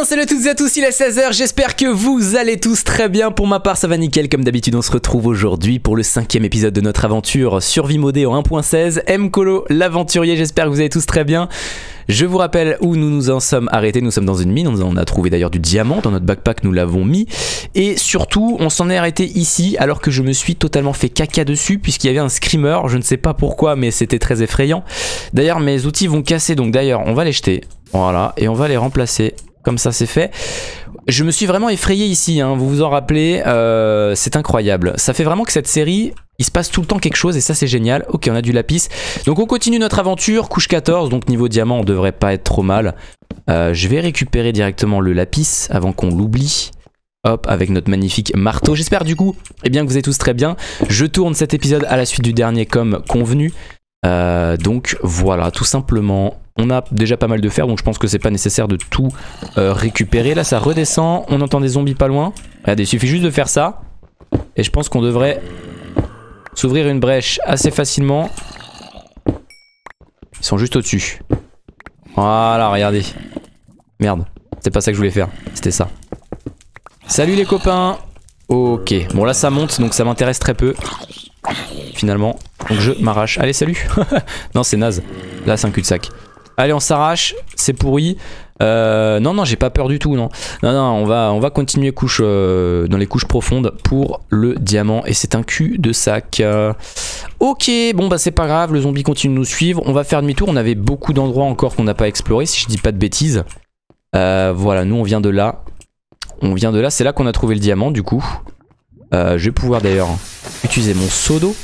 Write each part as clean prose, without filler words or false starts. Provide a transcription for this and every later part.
bien, salut à toutes et à tous, il est 16h, j'espère que vous allez tous très bien. Pour ma part ça va nickel, comme d'habitude on se retrouve aujourd'hui pour le 5e épisode de notre aventure Survie modée en 1.16, MColo l'aventurier, j'espère que vous allez tous très bien. Je vous rappelle où nous nous en sommes arrêtés, nous sommes dans une mine, on a trouvé d'ailleurs du diamant dans notre backpack, nous l'avons mis. Et surtout, on s'en est arrêté ici alors que je me suis totalement fait caca dessus puisqu'il y avait un screamer, je ne sais pas pourquoi mais c'était très effrayant. D'ailleurs mes outils vont casser, donc d'ailleurs on va les jeter, voilà, et on va les remplacer, comme ça c'est fait. Je me suis vraiment effrayé ici, hein, vous vous en rappelez, c'est incroyable. Ça fait vraiment que cette série... il se passe tout le temps quelque chose et ça c'est génial. Ok, on a du lapis. Donc on continue notre aventure. Couche 14, donc niveau diamant on devrait pas être trop mal. Je vais récupérer directement le lapis avant qu'on l'oublie. Hop, avec notre magnifique marteau. J'espère du coup que vous êtes tous très bien. Je tourne cet épisode à la suite du dernier comme convenu. Donc voilà, tout simplement... on a déjà pas mal de fer, donc je pense que c'est pas nécessaire de tout récupérer. Là ça redescend, on entend des zombies pas loin. Regardez, il suffit juste de faire ça. Et je pense qu'on devrait... s'ouvrir une brèche assez facilement. Ils sont juste au-dessus. Voilà, regardez. Merde, c'est pas ça que je voulais faire. C'était ça. Salut les copains. Ok, bon là ça monte, donc ça m'intéresse très peu. Finalement, donc je m'arrache. Allez, salut. Non, c'est naze. Là, c'est un cul-de-sac. Allez, on s'arrache. C'est pourri. Non, non, j'ai pas peur du tout, non. Non, non, on va continuer couche, dans les couches profondes pour le diamant. Et c'est un cul de sac. Ok, bon bah c'est pas grave, le zombie continue de nous suivre. On va faire demi-tour, on avait beaucoup d'endroits encore qu'on n'a pas exploré, si je dis pas de bêtises. Voilà, nous on vient de là. On vient de là, c'est là qu'on a trouvé le diamant du coup. Je vais pouvoir d'ailleurs utiliser mon seau d'eau.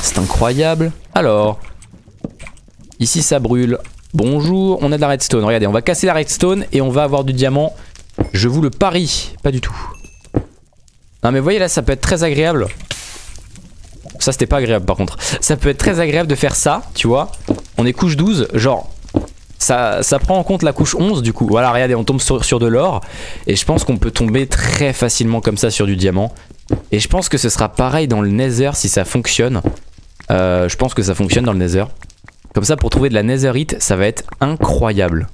C'est incroyable. Alors, ici ça brûle. Bonjour, on a de la redstone, regardez, on va casser la redstone et on va avoir du diamant. Je vous le parie, pas du tout. Non mais vous voyez là, ça peut être très agréable. Ça c'était pas agréable par contre. Ça peut être très agréable de faire ça, tu vois. On est couche 12, genre ça prend en compte la couche 11 du coup. Voilà, regardez, on tombe sur de l'or. Et je pense qu'on peut tomber très facilement comme ça sur du diamant. Et je pense que ce sera pareil dans le Nether si ça fonctionne. Je pense que ça fonctionne dans le Nether. Comme ça pour trouver de la netherite ça va être incroyable.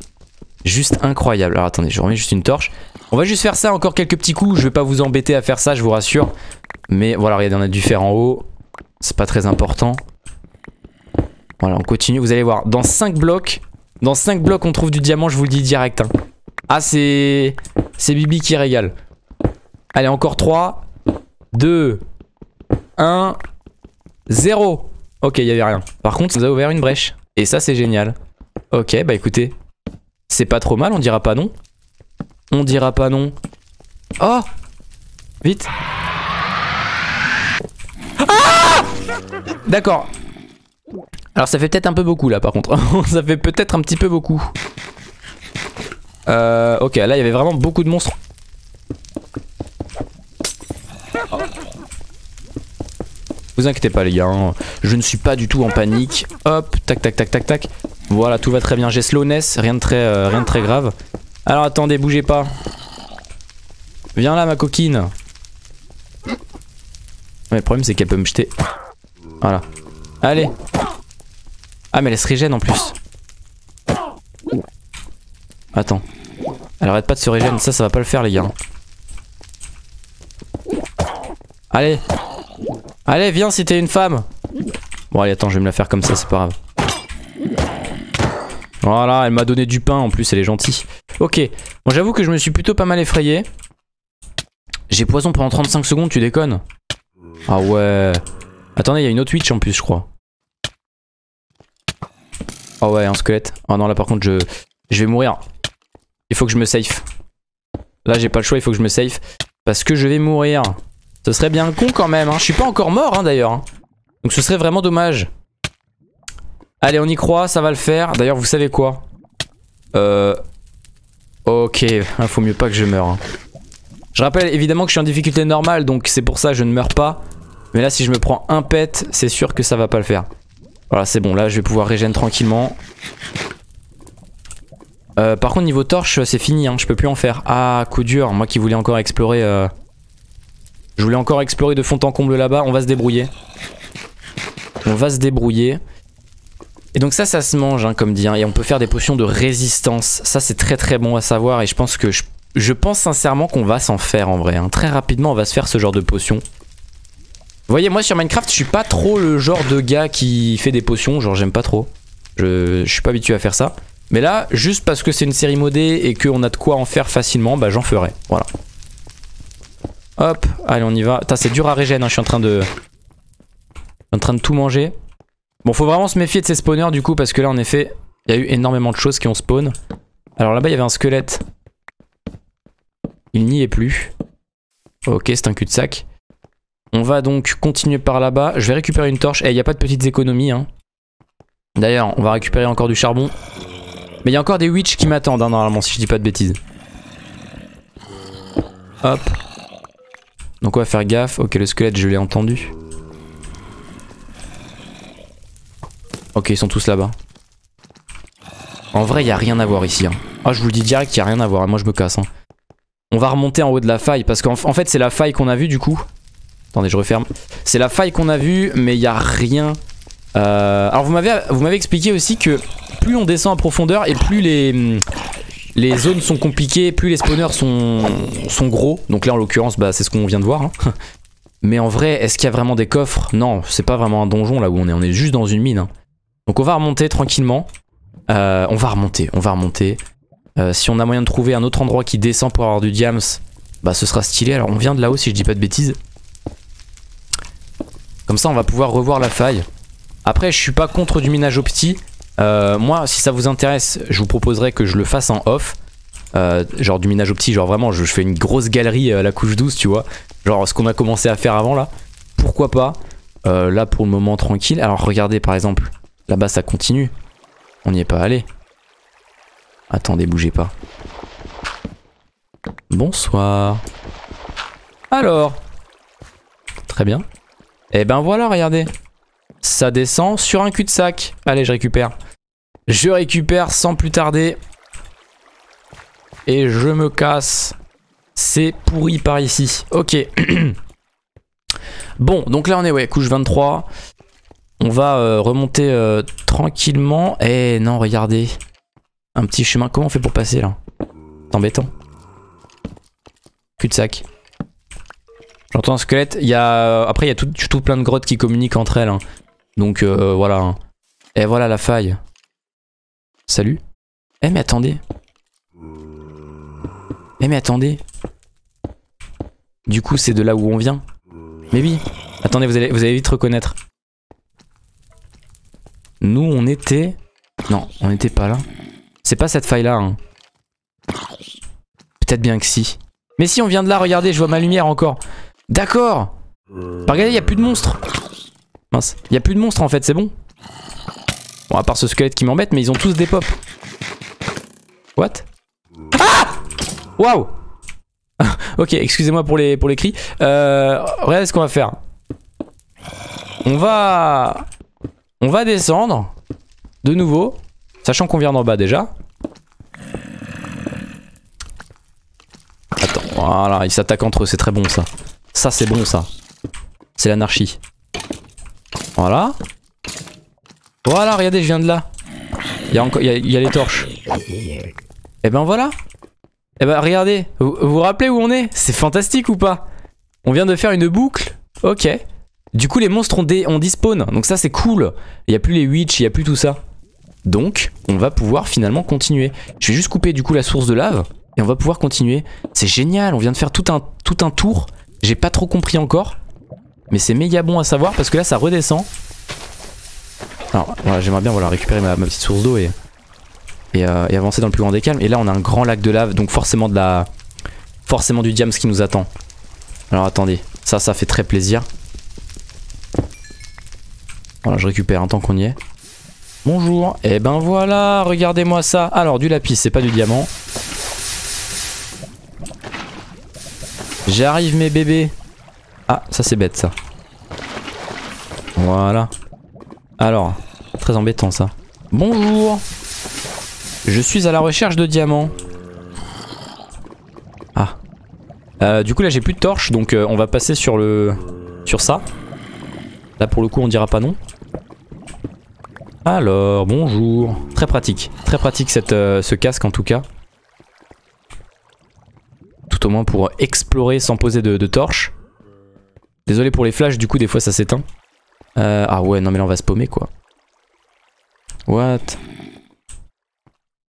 Juste incroyable. Alors attendez, je remets juste une torche. On va juste faire ça encore quelques petits coups. Je vais pas vous embêter à faire ça, je vous rassure. Mais voilà, regardez, on a du fer en haut. C'est pas très important. Voilà, on continue. Vous allez voir, dans 5 blocs. Dans 5 blocs on trouve du diamant, je vous le dis direct, hein. Ah c'est Bibi qui régale. Allez, encore 3 2 1 0. Ok, il n'y avait rien. Par contre, ça nous a ouvert une brèche. Et ça, c'est génial. Ok, bah écoutez. C'est pas trop mal, on dira pas non. On dira pas non. Oh! Vite! Ah! D'accord. Alors, ça fait peut-être un peu beaucoup, là, par contre. Ça fait peut-être un petit peu beaucoup. Ok, là, il y avait vraiment beaucoup de monstres. Oh. Vous inquiétez pas les gars, hein. Je ne suis pas du tout en panique. Hop, tac tac tac tac tac. Voilà, tout va très bien, j'ai slowness, rien de très grave. Alors attendez, bougez pas. Viens là ma coquine. Mais le problème c'est qu'elle peut me jeter. Voilà, allez. Ah mais elle se régène en plus. Attends, elle arrête pas de se régène, ça va pas le faire les gars. Allez. Allez, viens si t'es une femme. Bon allez, attends, je vais me la faire comme ça, c'est pas grave. Voilà, elle m'a donné du pain en plus, elle est gentille. Ok, bon j'avoue que je me suis plutôt pas mal effrayé. J'ai poison pendant 35 secondes, tu déconnes? Ah ouais. Attendez, il y a une autre witch en plus je crois. Ah ouais, un squelette. Ah non, là par contre je vais mourir. Il faut que je me safe. Là j'ai pas le choix, il faut que je me safe. Parce que je vais mourir. Ce serait bien con quand même, hein. Je suis pas encore mort hein, d'ailleurs. Hein. Donc ce serait vraiment dommage. Allez, on y croit, ça va le faire. D'ailleurs, vous savez quoi? Ok, faut mieux pas que je meure. Hein. Je rappelle évidemment que je suis en difficulté normale, donc c'est pour ça que je ne meurs pas. Mais là, si je me prends un pet, c'est sûr que ça va pas le faire. Voilà, c'est bon, là je vais pouvoir régénérer tranquillement. Par contre, niveau torche, c'est fini, hein. Je peux plus en faire. Ah, coup dur, moi qui voulais encore explorer... Je voulais encore explorer de fond en comble là-bas. On va se débrouiller. On va se débrouiller. Et donc ça se mange hein, comme dit hein, et on peut faire des potions de résistance. Ça c'est très très bon à savoir et je pense que je pense sincèrement qu'on va s'en faire en vrai hein. Très rapidement on va se faire ce genre de potion. Vous voyez, moi sur Minecraft je suis pas trop le genre de gars qui fait des potions, genre j'aime pas trop. Je suis pas habitué à faire ça. Mais là juste parce que c'est une série modée et qu'on a de quoi en faire facilement, bah j'en ferai. Voilà. Hop, allez on y va. Putain c'est dur à régénérer hein, je suis en train de tout manger. Bon, faut vraiment se méfier de ces spawners du coup, parce que là en effet il y a eu énormément de choses qui ont spawn. Alors là-bas il y avait un squelette. Il n'y est plus. Ok, c'est un cul-de-sac. On va donc continuer par là-bas. Je vais récupérer une torche. Eh, il n'y a pas de petites économies hein. D'ailleurs on va récupérer encore du charbon. Mais il y a encore des witches qui m'attendent hein, normalement si je dis pas de bêtises. Hop. Donc on va faire gaffe. Ok, le squelette je l'ai entendu. Ok, ils sont tous là-bas. En vrai, il n'y a rien à voir ici. Ah, hein. Oh, je vous le dis direct, il n'y a rien à voir. Moi, je me casse. Hein. On va remonter en haut de la faille. Parce qu'en fait, c'est la faille qu'on a vue du coup. Attendez, je referme. C'est la faille qu'on a vue, mais il n'y a rien. Alors, vous m'avez expliqué aussi que plus on descend en profondeur et plus les zones sont compliquées, plus les spawners sont gros. Donc là, en l'occurrence, bah, c'est ce qu'on vient de voir. Hein. Mais en vrai, est-ce qu'il y a vraiment des coffres? Non, c'est pas vraiment un donjon là où on est. On est juste dans une mine. Hein. Donc on va remonter tranquillement, on va remonter. Si on a moyen de trouver un autre endroit qui descend pour avoir du diams, bah ce sera stylé. Alors on vient de là-haut si je dis pas de bêtises. Comme ça on va pouvoir revoir la faille. Après je suis pas contre du minage au petit. Moi si ça vous intéresse, je vous proposerai que je le fasse en off. Genre du minage au petit, genre vraiment je fais une grosse galerie à la couche douce tu vois. Genre ce qu'on a commencé à faire avant là. Pourquoi pas, là pour le moment tranquille. Alors regardez par exemple. Là-bas ça continue. On n'y est pas allé. Attendez, bougez pas. Bonsoir. Alors. Très bien. Et ben voilà, regardez. Ça descend sur un cul-de-sac. Allez, je récupère. Je récupère sans plus tarder. Et je me casse. C'est pourri par ici. Ok. Bon, donc là on est ouais, couche 23. On va remonter tranquillement. Eh non, regardez. Un petit chemin. Comment on fait pour passer là? C'est embêtant. Cul-de-sac. J'entends un squelette. Il y a... Après, il y a tout plein de grottes qui communiquent entre elles. Hein. Donc voilà. Et voilà la faille. Salut. Eh mais attendez. Eh mais attendez. Du coup, c'est de là où on vient. Mais oui. Attendez, vous allez vite reconnaître. Nous on était... Non, on n'était pas là. C'est pas cette faille là hein. Peut-être bien que si. Mais si, on vient de là, regardez, je vois ma lumière encore. D'accord. Regardez, il y a plus de monstres. Mince, il y a plus de monstres en fait, c'est bon. Bon, à part ce squelette qui m'embête, mais ils ont tous des pops. What? Ah! Waouh. Ok, excusez-moi pour les cris. Regardez ce qu'on va faire. On va descendre de nouveau, sachant qu'on vient d'en bas déjà. Attends, voilà, ils s'attaquent entre eux, c'est très bon ça. Ça c'est bon ça. C'est l'anarchie. Voilà. Voilà, regardez, je viens de là. Il y a les torches. Et ben voilà. Et ben regardez, vous rappelez où on est? C'est fantastique ou pas? On vient de faire une boucle. Ok. Du coup les monstres on despawn, donc ça c'est cool. Il n'y a plus les witches, il n'y a plus tout ça. Donc on va pouvoir finalement continuer. Je vais juste couper du coup la source de lave et on va pouvoir continuer. C'est génial, on vient de faire tout un tour. J'ai pas trop compris encore. Mais c'est méga bon à savoir parce que là ça redescend. Alors voilà, j'aimerais bien voilà, récupérer ma petite source d'eau et avancer dans le plus grand des calmes. Et là on a un grand lac de lave, donc forcément forcément du diams qui nous attend. Alors attendez, ça fait très plaisir. Voilà, je récupère un temps qu'on y est. Bonjour. Et ben voilà, regardez-moi ça. Alors, du lapis, c'est pas du diamant. J'arrive, mes bébés. Ah, ça c'est bête, ça. Voilà. Alors, très embêtant, ça. Bonjour. Je suis à la recherche de diamants. Ah. Du coup, là, j'ai plus de torche, donc on va passer sur ça. Là, pour le coup, on dira pas non. Alors, bonjour. Très pratique ce casque en tout cas. Tout au moins pour explorer sans poser de torche. Désolé pour les flashs, du coup des fois ça s'éteint. Ah ouais, non mais là on va se paumer quoi. What?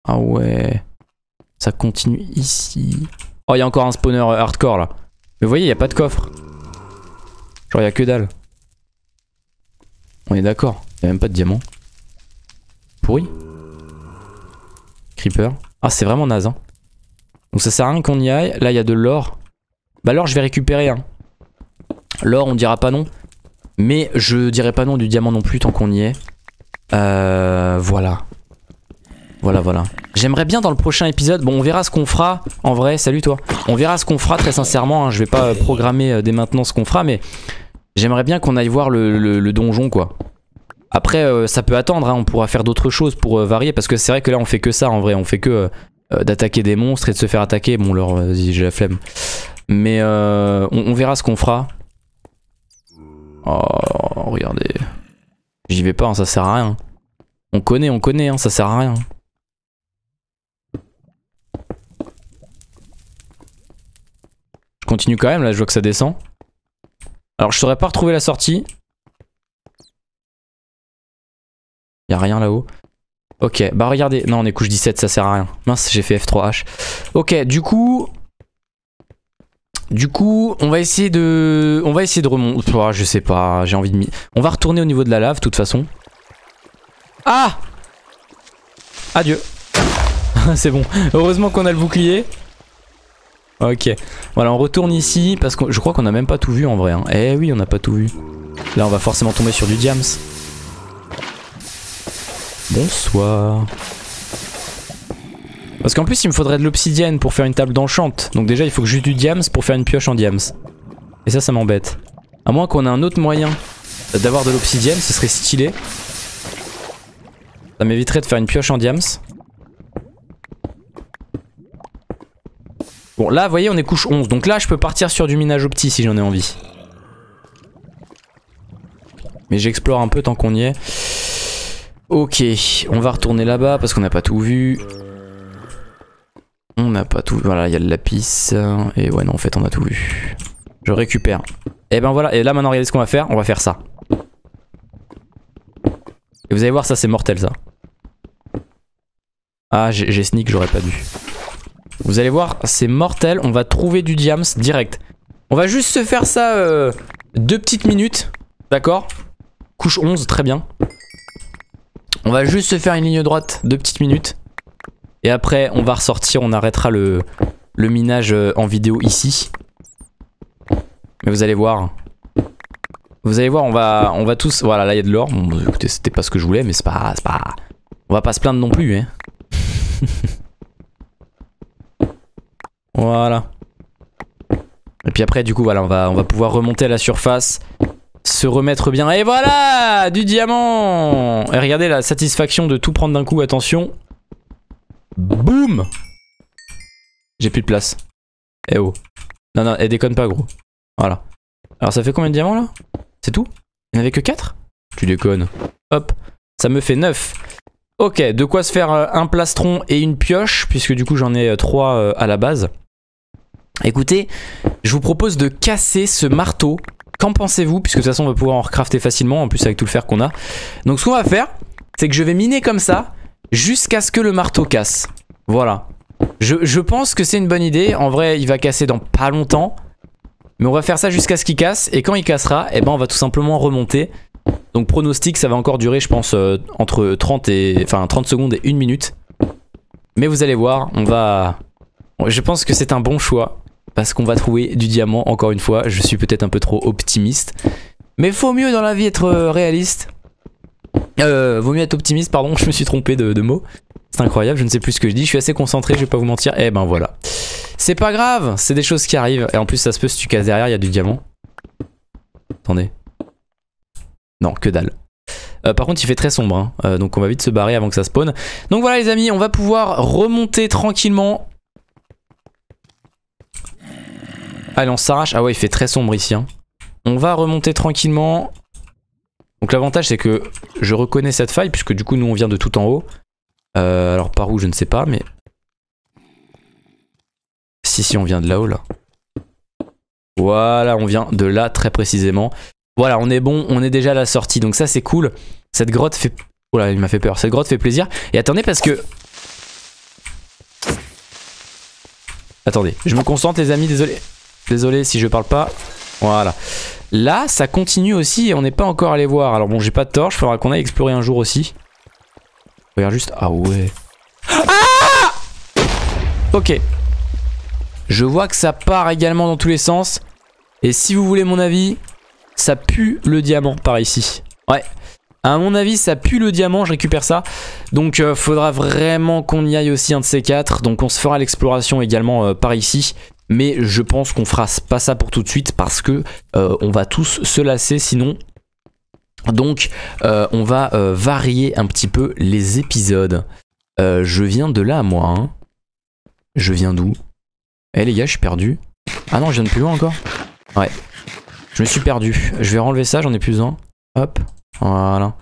Ah ouais. Ça continue ici. Oh, il y a encore un spawner hardcore là. Mais vous voyez, il n'y a pas de coffre. Genre, il n'y a que dalle. On est d'accord. Il n'y a même pas de diamant. Pourri. Creeper. Ah, c'est vraiment naze. Hein. Donc ça sert à rien qu'on y aille. Là, il y a de l'or. Bah, l'or, je vais récupérer. Hein. L'or, on dira pas non. Mais je dirai pas non du diamant non plus tant qu'on y est. Voilà. Voilà, voilà. J'aimerais bien dans le prochain épisode, bon on verra ce qu'on fera, en vrai, salut toi. On verra ce qu'on fera très sincèrement, hein. Je vais pas programmer dès maintenant ce qu'on fera, mais j'aimerais bien qu'on aille voir le donjon quoi. Après ça peut attendre, hein. On pourra faire d'autres choses pour varier, parce que c'est vrai que là on fait que ça en vrai, on fait que d'attaquer des monstres et de se faire attaquer, bon leur j'ai la flemme. Mais on verra ce qu'on fera. Oh, regardez. J'y vais pas, hein, ça sert à rien. On connaît, hein, ça sert à rien. Je continue quand même, là je vois que ça descend. Alors je saurais pas retrouver la sortie. Y'a rien là-haut. Ok, bah regardez, non on est couche 17, ça sert à rien. Mince, j'ai fait F3H. Ok, du coup, on va essayer de... On va essayer de remonter... Oh, je sais pas, j'ai envie de... On va retourner au niveau de la lave, de toute façon. Ah! Adieu. C'est bon, heureusement qu'on a le bouclier. Ok, voilà on retourne ici parce que je crois qu'on a même pas tout vu en vrai hein. Eh oui on n'a pas tout vu. Là on va forcément tomber sur du diams. Bonsoir. Parce qu'en plus il me faudrait de l'obsidienne pour faire une table d'enchante. Donc déjà il faut que j'use du diams pour faire une pioche en diams. Et ça m'embête. À moins qu'on ait un autre moyen d'avoir de l'obsidienne, ce serait stylé. Ça m'éviterait de faire une pioche en diams. Bon là vous voyez on est couche 11 donc là je peux partir sur du minage au petit si j'en ai envie. Mais j'explore un peu tant qu'on y est. Ok on va retourner là-bas parce qu'on n'a pas tout vu. On n'a pas tout vu, voilà il y a le lapis. Et ouais non en fait on a tout vu. Je récupère. Et ben voilà et là maintenant regardez ce qu'on va faire, on va faire ça. Et vous allez voir ça c'est mortel ça. Ah j'ai sneak j'aurais pas dû. Vous allez voir, c'est mortel, on va trouver du diams direct. On va juste se faire ça 2 petites minutes, d'accord? Couche 11, très bien. On va juste se faire une ligne droite, 2 petites minutes. Et après, on va ressortir, on arrêtera le minage en vidéo ici. Mais vous allez voir, on va tous... Voilà, là il y a de l'or. Bon, écoutez, c'était pas ce que je voulais, mais c'est pas... On va pas se plaindre non plus, hein. Voilà. Et puis après du coup voilà on va pouvoir remonter à la surface. Se remettre bien. Et voilà du diamant. Et regardez la satisfaction de tout prendre d'un coup. Attention. Boum. J'ai plus de place. Eh oh. Non non et déconne pas gros. Voilà. Alors ça fait combien de diamants là? C'est tout? Il n'y en avait que 4? Tu déconnes. Hop. Ça me fait 9. Ok de quoi se faire un plastron et une pioche. Puisque du coup j'en ai 3 à la base. Écoutez, je vous propose de casser ce marteau. Qu'en pensez-vous? Puisque de toute façon on va pouvoir en recrafter facilement, en plus avec tout le fer qu'on a. Donc ce qu'on va faire, c'est que je vais miner comme ça jusqu'à ce que le marteau casse. Voilà. Je pense que c'est une bonne idée. En vrai il va casser dans pas longtemps. Mais on va faire ça jusqu'à ce qu'il casse. Et quand il cassera, eh ben, on va tout simplement remonter. Donc pronostic ça va encore durer je pense entre 30 secondes et 1 minute. Mais vous allez voir, on va... Je pense que c'est un bon choix. Parce qu'on va trouver du diamant encore une fois. Je suis peut-être un peu trop optimiste. Mais faut mieux dans la vie être réaliste. Vaut mieux être optimiste, pardon, je me suis trompé de mot. C'est incroyable, je ne sais plus ce que je dis. Je suis assez concentré, je vais pas vous mentir. Eh ben voilà. C'est pas grave, c'est des choses qui arrivent. Et en plus ça se peut si tu casses derrière, il y a du diamant. Attendez. Non, que dalle. Par contre il fait très sombre hein. Donc on va vite se barrer avant que ça spawn. Donc voilà les amis, on va pouvoir remonter tranquillement. Allez on s'arrache. Ah ouais il fait très sombre ici hein. On va remonter tranquillement. Donc l'avantage c'est que je reconnais cette faille puisque du coup nous on vient de tout en haut. Alors par où je ne sais pas mais... Si on vient de là-haut là. Voilà on vient de là très précisément. Voilà on est bon, on est déjà à la sortie donc ça c'est cool. Cette grotte fait... Oh là il m'a fait peur, cette grotte fait plaisir. Et attendez parce que... Attendez, je me concentre les amis, désolé. Désolé si je parle pas. Voilà. Là, ça continue aussi et on n'est pas encore allé voir. Alors bon, j'ai pas de torche, faudra qu'on aille explorer un jour aussi. Regarde juste... Ah ouais. Ah ! Ok. Je vois que ça part également dans tous les sens. Et si vous voulez mon avis, ça pue le diamant par ici. Ouais. À mon avis, ça pue le diamant, je récupère ça. Donc faudra vraiment qu'on y aille aussi un de ces quatre. Donc on se fera l'exploration également par ici. Mais je pense qu'on fera pas ça pour tout de suite parce que on va tous se lasser sinon. Donc on va varier un petit peu les épisodes. Je viens de là moi. Hein. Je viens d'où? Eh les gars, je suis perdu. Ah non, je viens de plus loin encore. Ouais. Je me suis perdu. Je vais renlever ça, j'en ai plus besoin. Hop. Voilà.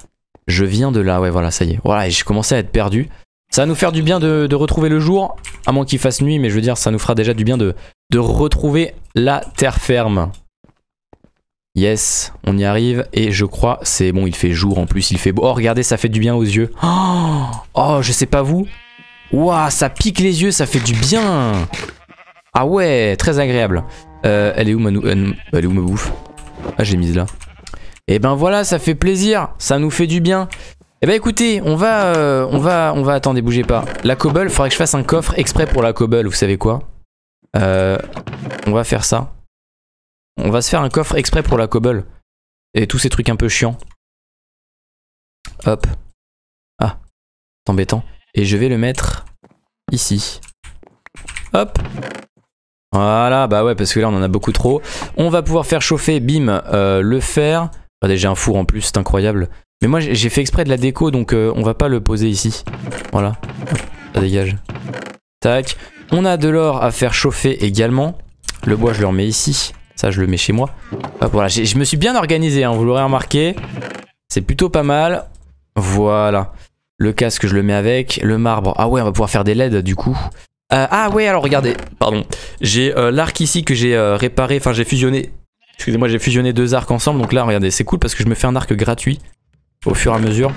Je viens de là, ouais voilà, ça y est. Voilà, j'ai commencé à être perdu. Ça va nous faire du bien de retrouver le jour, à moins qu'il fasse nuit, mais je veux dire, ça nous fera déjà du bien de retrouver la terre ferme. Yes, on y arrive, et je crois, c'est bon, il fait jour en plus, il fait beau. Oh, regardez, ça fait du bien aux yeux. Oh, je sais pas vous. Ouah, ça pique les yeux, ça fait du bien. Ah ouais, très agréable. Elle est où ma bouffe? Ah, j'ai mise là. Et ben voilà, ça fait plaisir, ça nous fait du bien. Eh bah écoutez, on va attendez, bougez pas. La cobble, faudrait que je fasse un coffre exprès pour la cobble, vous savez quoi? On va faire ça. On va se faire un coffre exprès pour la cobble. Et tous ces trucs un peu chiants. Hop. Ah, c'est embêtant. Et je vais le mettre ici. Hop. Voilà, bah ouais, parce que là on en a beaucoup trop. On va pouvoir faire chauffer, bim, le fer. Regardez, j'ai un four en plus, c'est incroyable. Mais moi j'ai fait exprès de la déco donc on va pas le poser ici. Voilà, ça dégage. Tac, on a de l'or à faire chauffer également. Le bois je le remets ici, ça je le mets chez moi. Hop, voilà, je me suis bien organisé, hein, vous l'aurez remarqué. C'est plutôt pas mal. Voilà, le casque je le mets avec, le marbre. Ah ouais, on va pouvoir faire des LED du coup. Ah ouais, alors regardez, pardon. J'ai l'arc ici que j'ai réparé, enfin j'ai fusionné. Excusez-moi, j'ai fusionné deux arcs ensemble. Donc là, regardez, c'est cool parce que je me fais un arc gratuit. Au fur et à mesure.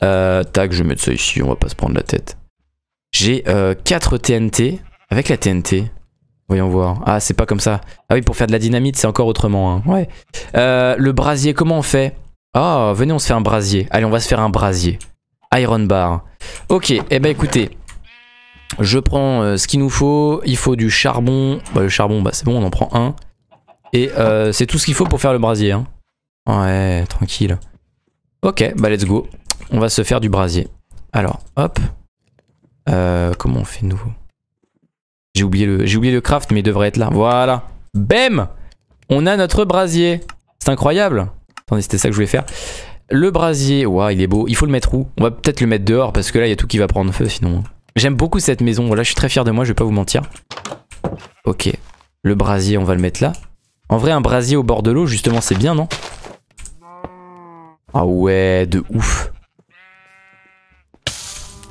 Tac, je vais mettre ça ici, on va pas se prendre la tête. J'ai 4 TNT. Avec la TNT. Voyons voir. Ah, c'est pas comme ça. Ah oui, pour faire de la dynamite, c'est encore autrement. Hein. Ouais. Le brasier, comment on fait? Ah, oh, venez, on se fait un brasier. Allez, on va se faire un brasier. Iron bar. Ok, et eh ben écoutez. Je prends ce qu'il nous faut. Il faut du charbon. Bah, le charbon, bah c'est bon, on en prend un. Et c'est tout ce qu'il faut pour faire le brasier. Hein. Ouais, tranquille. Ok, bah let's go. On va se faire du brasier. Alors, hop. Comment on fait de nouveau? J'ai oublié le craft, mais il devrait être là. Voilà. Bam! On a notre brasier. C'est incroyable. Attendez, c'était ça que je voulais faire. Le brasier, waouh, il est beau. Il faut le mettre où? On va peut-être le mettre dehors parce que là, il y a tout qui va prendre feu sinon. J'aime beaucoup cette maison. Voilà, je suis très fier de moi, je vais pas vous mentir. Ok. Le brasier, on va le mettre là. En vrai, un brasier au bord de l'eau, justement, c'est bien, non? Ah ouais, de ouf.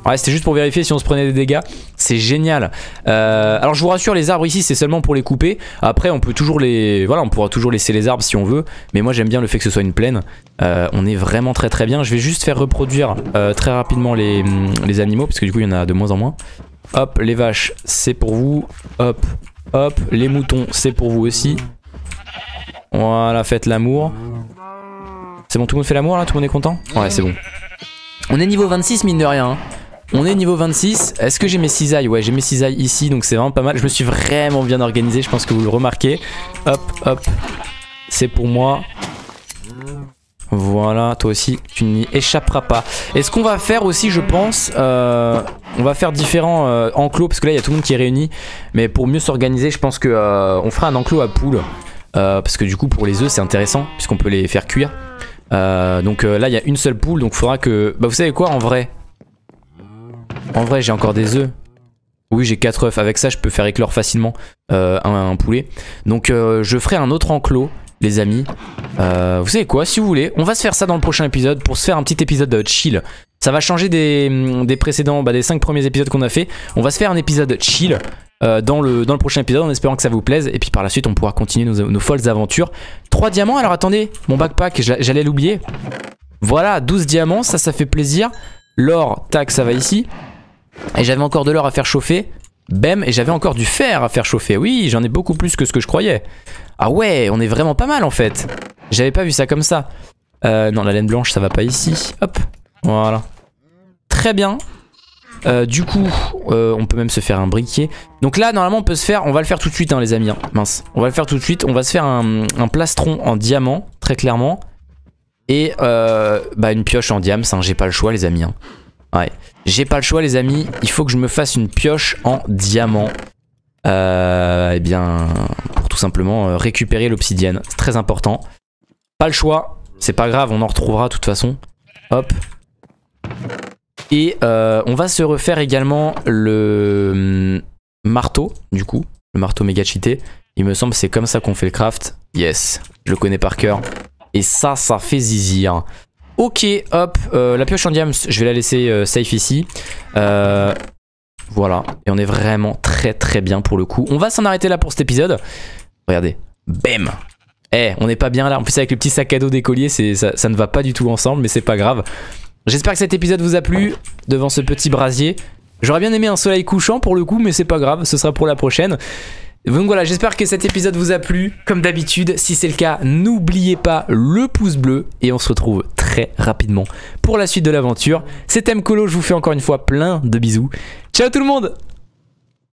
Ouais, c'était juste pour vérifier si on se prenait des dégâts. C'est génial. Alors je vous rassure, les arbres ici, c'est seulement pour les couper. Après, on peut toujours les... Voilà, on pourra toujours laisser les arbres si on veut. Mais moi, j'aime bien le fait que ce soit une plaine. On est vraiment très très bien. Je vais juste faire reproduire très rapidement les animaux. Parce que du coup, il y en a de moins en moins. Hop, les vaches, c'est pour vous. Hop, hop, les moutons, c'est pour vous aussi. Voilà, faites l'amour. C'est bon, tout le monde fait l'amour là, tout le monde est content? Ouais, c'est bon. On est niveau 26 mine de rien. Hein. On est niveau 26. Est-ce que j'ai mes cisailles? Ouais, j'ai mes cisailles ici, donc c'est vraiment pas mal. Je me suis vraiment bien organisé, je pense que vous le remarquez. Hop, hop. C'est pour moi. Voilà, toi aussi, tu n'y échapperas pas. Et ce qu'on va faire aussi, je pense, on va faire différents enclos, parce que là, il y a tout le monde qui est réuni. Mais pour mieux s'organiser, je pense qu'on fera un enclos à poules. Parce que du coup, pour les œufs, c'est intéressant, puisqu'on peut les faire cuire. Donc là il y a une seule poule donc faudra que... Bah vous savez quoi en vrai? En vrai j'ai encore des œufs. Oui j'ai 4 œufs, avec ça je peux faire éclore facilement un poulet. Donc je ferai un autre enclos les amis. Vous savez quoi, si vous voulez, on va se faire ça dans le prochain épisode pour se faire un petit épisode chill. Ça va changer des précédents, des 5 premiers épisodes qu'on a fait. On va se faire un épisode chill dans le prochain épisode en espérant que ça vous plaise. Et puis par la suite on pourra continuer nos folles aventures. 3 diamants, alors attendez, mon backpack, j'allais l'oublier. Voilà, 12 diamants, ça fait plaisir. L'or, tac, ça va ici. Et j'avais encore de l'or à faire chauffer. Bam, et j'avais encore du fer à faire chauffer. Oui, j'en ai beaucoup plus que ce que je croyais. Ah ouais, on est vraiment pas mal en fait. J'avais pas vu ça comme ça. Non, la laine blanche, ça va pas ici. Hop, voilà. Très bien. Du coup, on peut même se faire un briquet. Donc là, normalement, on peut se faire... On va le faire tout de suite, hein, les amis. Hein. Mince. On va le faire tout de suite. On va se faire un plastron en diamant, très clairement. Et une pioche en diams. Hein. J'ai pas le choix, les amis. Hein. Ouais. J'ai pas le choix, les amis. Il faut que je me fasse une pioche en diamant. Eh bien, pour tout simplement récupérer l'obsidienne. C'est très important. Pas le choix. C'est pas grave, on en retrouvera de toute façon. Hop. Et on va se refaire également le marteau, du coup. Le marteau méga cheaté. Il me semble que c'est comme ça qu'on fait le craft. Yes, je le connais par cœur. Et ça, ça fait zizir. Ok, hop. La pioche en diamant, je vais la laisser safe ici. Voilà. Et on est vraiment très très bien pour le coup. On va s'en arrêter là pour cet épisode. Regardez. Bam. Eh, on n'est pas bien là. En plus, avec le petit sac à dos d'écolier, ça ne va pas du tout ensemble, mais c'est pas grave. J'espère que cet épisode vous a plu devant ce petit brasier. J'aurais bien aimé un soleil couchant pour le coup, mais c'est pas grave, ce sera pour la prochaine. Donc voilà, j'espère que cet épisode vous a plu. Comme d'habitude, si c'est le cas, n'oubliez pas le pouce bleu. Et on se retrouve très rapidement pour la suite de l'aventure. C'était MColo, je vous fais encore une fois plein de bisous. Ciao tout le monde!